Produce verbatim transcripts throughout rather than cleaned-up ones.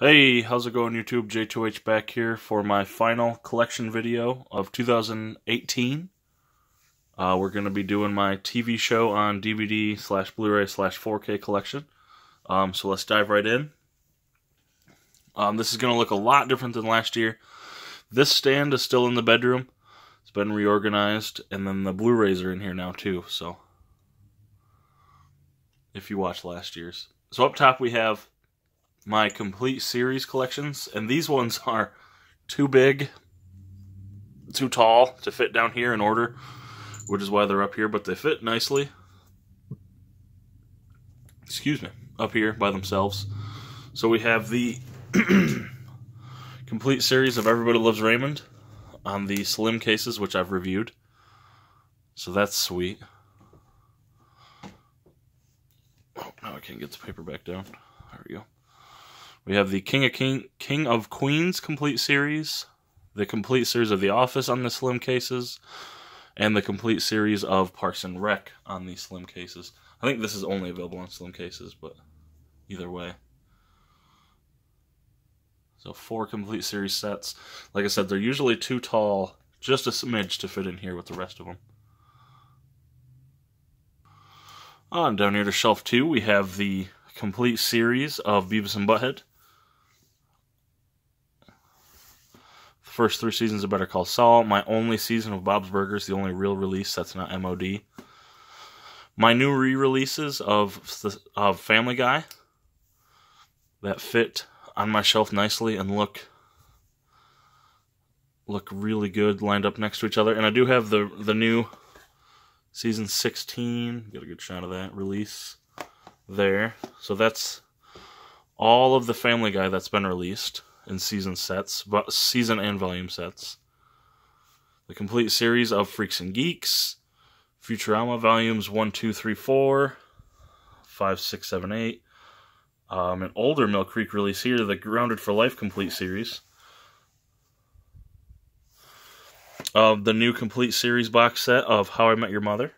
Hey, how's it going YouTube? J two H back here for my final collection video of two thousand eighteen. Uh, we're going to be doing my T V show on D V D slash Blu-ray slash four K collection. Um, so let's dive right in. Um, this is going to look a lot different than last year. This stand is still in the bedroom. It's been reorganized, and then the Blu-rays are in here now too, so if you watched last year's. So up top we have my complete series collections, and these ones are too big, too tall to fit down here in order, which is why they're up here, but they fit nicely, excuse me, up here by themselves. So we have the complete series of Everybody Loves Raymond on the slim cases, which I've reviewed, so that's sweet. Oh, now I can't get the paper back down. There we go. We have the King of King, King of Queens complete series, the complete series of The Office on the slim cases, and the complete series of Parks and Rec on the slim cases. I think this is only available on slim cases, but either way. So four complete series sets. Like I said, they're usually too tall, just a smidge to fit in here with the rest of them. On down here to shelf two, we have the complete series of Beavis and Butt-Head. First three seasons of Better Call Saul, my only season of Bob's Burgers, the only real release that's not M O D. My new re-releases of, the, of Family Guy that fit on my shelf nicely and look look really good lined up next to each other. And I do have the, the new season sixteen, get a good shot of that release there. So that's all of the Family Guy that's been released in season sets, but season and volume sets. The complete series of Freaks and Geeks, Futurama volumes one, two, three, four, five, six, seven, eight. Um, an older Mill Creek release here, the Grounded for Life complete series. Uh, the new complete series box set of How I Met Your Mother,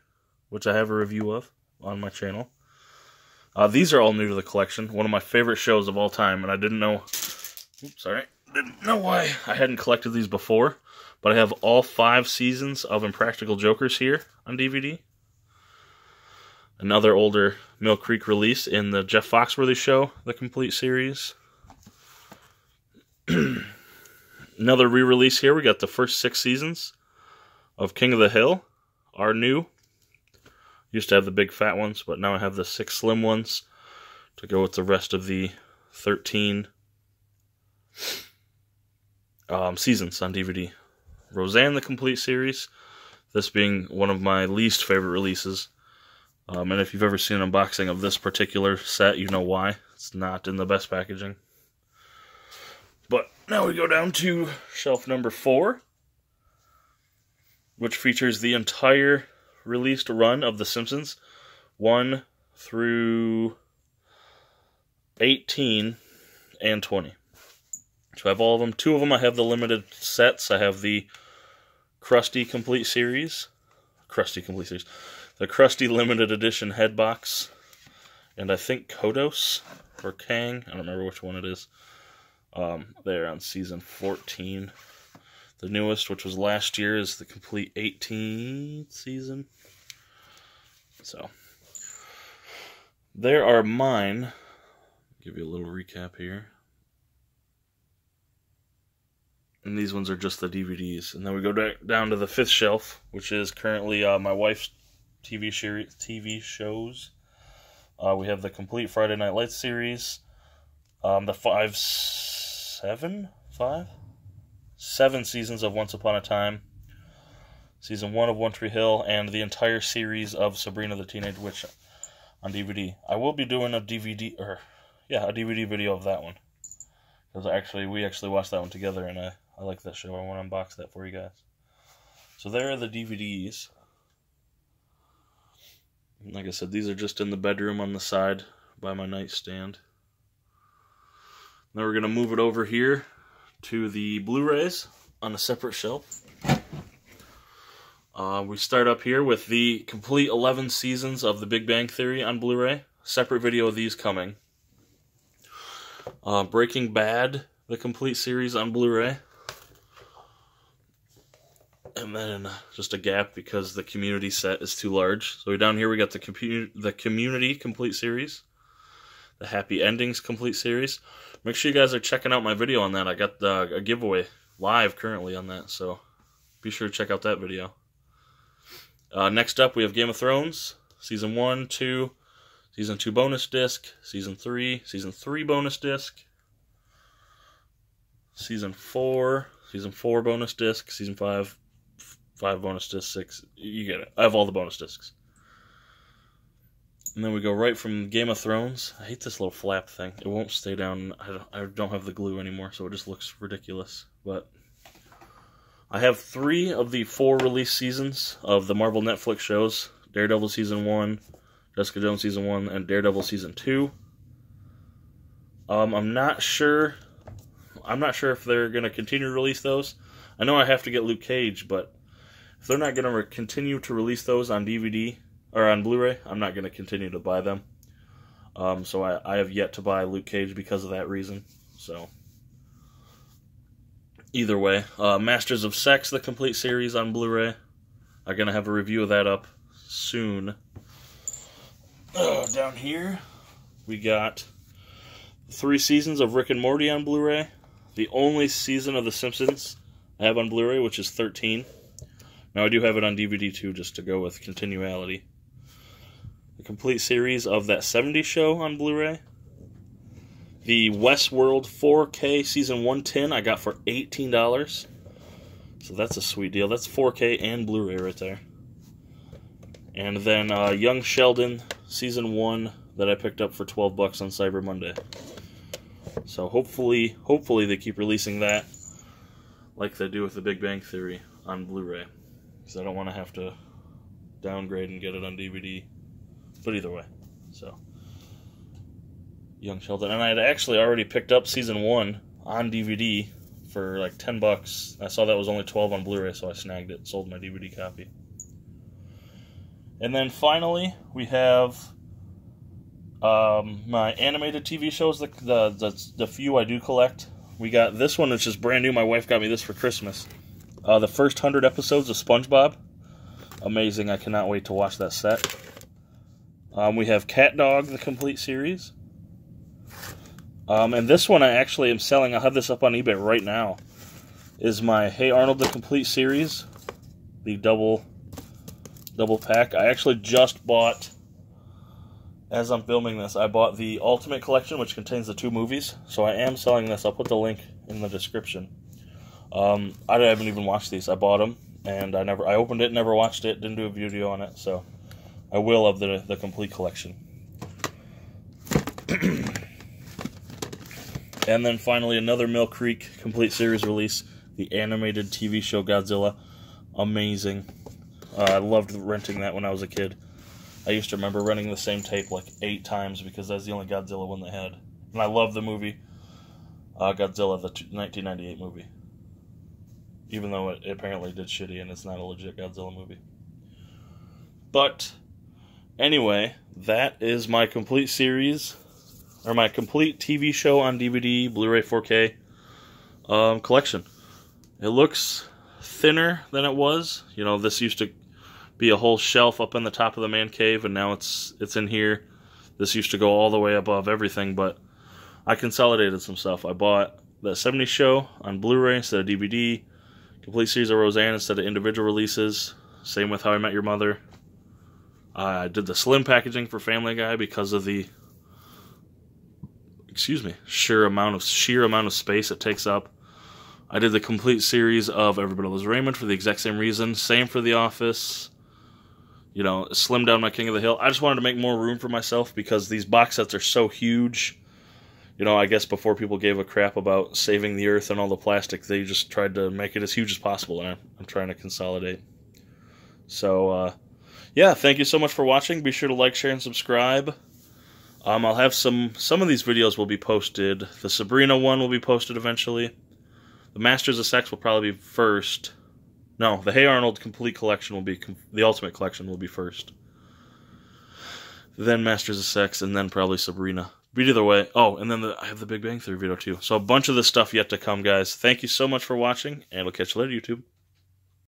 which I have a review of on my channel. Uh, these are all new to the collection. One of my favorite shows of all time, and I didn't know... Oops, sorry. Didn't know why I hadn't collected these before, but I have all five seasons of Impractical Jokers here on D V D. Another older Mill Creek release in the Jeff Foxworthy show, the complete series. Another re-release here. We got the first six seasons of King of the Hill, our new... Used to have the big fat ones, but now I have the six slim ones to go with the rest of the thirteen um, seasons on D V D. Roseanne, the complete series, this being one of my least favorite releases. Um, and if you've ever seen an unboxing of this particular set, you know why. It's not in the best packaging. But now we go down to shelf number four, which features the entire released run of The Simpsons, one through eighteen and twenty. So I have all of them. Two of them I have the limited sets. I have the Krusty Complete Series. Krusty Complete Series. The Krusty Limited Edition Head Box. And I think Kodos or Kang. I don't remember which one it is. Um, there on season fourteen. The newest, which was last year, is the complete eighteenth season. So, there are mine. Give you a little recap here. And these ones are just the D V Ds. And then we go down to the fifth shelf, which is currently uh, my wife's T V, T V shows. Uh, we have the complete Friday Night Lights series. Um, the five, seven, five? Seven seasons of Once Upon a Time, season one of One Tree Hill, and the entire series of Sabrina the Teenage Witch on D V D. I will be doing a D V D, or yeah, a D V D video of that one, because actually we actually watched that one together, and I I like that show. I want to unbox that for you guys. So there are the D V Ds. Like I said, these are just in the bedroom on the side by my nightstand. Now we're gonna move it over here to the Blu-rays on a separate shelf. Uh, we start up here with the complete eleven seasons of The Big Bang Theory on Blu-ray. Separate video of these coming. Uh, Breaking Bad, the complete series on Blu-ray. And then just a gap because the Community set is too large. So down here we got the, compu the Community complete series. The Happy Endings complete series. Make sure you guys are checking out my video on that. I got uh, a giveaway live currently on that. So be sure to check out that video. Uh, next up we have Game of Thrones. Season one, two, Season two bonus disc. Season three. Season three bonus disc. Season four. Season four bonus disc. Season five. Five bonus discs, six, you get it. I have all the bonus discs. And then we go right from Game of Thrones. I hate this little flap thing. It won't stay down. I don't, I don't have the glue anymore, so it just looks ridiculous. But I have three of the four release seasons of the Marvel Netflix shows. Daredevil Season one, Jessica Jones Season one, and Daredevil Season two. Um, I'm not sure. I'm not sure if they're going to continue to release those. I know I have to get Luke Cage, but if they're not going to continue to release those on D V D, or on Blu-ray, I'm not going to continue to buy them. Um, so I, I have yet to buy Luke Cage because of that reason. So, either way, uh, Masters of Sex, the complete series on Blu-ray. I'm going to have a review of that up soon. Uh, down here, we got three seasons of Rick and Morty on Blu-ray. The only season of The Simpsons I have on Blu-ray, which is thirteen. Now, I do have it on D V D, too, just to go with continuality. The complete series of That seventies Show on Blu-ray. The Westworld four K Season one ten I got for eighteen dollars. So that's a sweet deal. That's four K and Blu-ray right there. And then uh, Young Sheldon Season one that I picked up for twelve bucks on Cyber Monday. So hopefully, hopefully they keep releasing that like they do with The Big Bang Theory on Blu-ray. Because I don't want to have to downgrade and get it on D V D. But either way, so. Young Sheldon. And I had actually already picked up Season one on D V D for like ten bucks. I saw that was only twelve on Blu-ray, so I snagged it, sold my D V D copy. And then finally, we have um, my animated T V shows, the, the, the, the few I do collect. We got this one, which is brand new. My wife got me this for Christmas. Uh, the first hundred episodes of SpongeBob. Amazing, I cannot wait to watch that set. Um, we have Cat Dog, the complete series. Um, and this one I actually am selling, I'll have this up on eBay right now, is my Hey Arnold, the complete series. The double, double pack. I actually just bought, as I'm filming this, I bought the Ultimate Collection, which contains the two movies. So I am selling this, I'll put the link in the description. Um, I haven't even watched these. I bought them, and I never, I opened it, never watched it, didn't do a video on it, so I will of the, the complete collection. And then finally, another Mill Creek complete series release, the animated T V show Godzilla. Amazing. Uh, I loved renting that when I was a kid. I used to remember renting the same tape like eight times because that's the only Godzilla one they had. And I love the movie, uh, Godzilla, the nineteen ninety-eight movie. Even though it apparently did shitty and it's not a legit Godzilla movie. But, anyway, that is my complete series, or my complete T V show on D V D, Blu-ray four K um, collection. It looks thinner than it was. You know, this used to be a whole shelf up in the top of the man cave, and now it's it's in here. This used to go all the way above everything, but I consolidated some stuff. I bought the seventies show on Blu-ray instead of D V D. Complete series of Roseanne instead of individual releases. Same with How I Met Your Mother. Uh, I did the slim packaging for Family Guy because of the, excuse me, sheer amount of sheer amount of space it takes up. I did the complete series of Everybody Loves Raymond for the exact same reason. Same for The Office. You know, slimmed down my King of the Hill. I just wanted to make more room for myself because these box sets are so huge. You know, I guess before people gave a crap about saving the earth and all the plastic, they just tried to make it as huge as possible, and I'm, I'm trying to consolidate. So, uh, yeah, thank you so much for watching. Be sure to like, share, and subscribe. Um, I'll have some, some of these videos will be posted. The Sabrina one will be posted eventually. The Masters of Sex will probably be first. No, the Hey Arnold complete collection will be, the Ultimate Collection will be first. Then Masters of Sex, and then probably Sabrina. But either way, oh, and then the, I have the Big Bang Theory video too. So a bunch of this stuff yet to come, guys. Thank you so much for watching, and we'll catch you later, YouTube.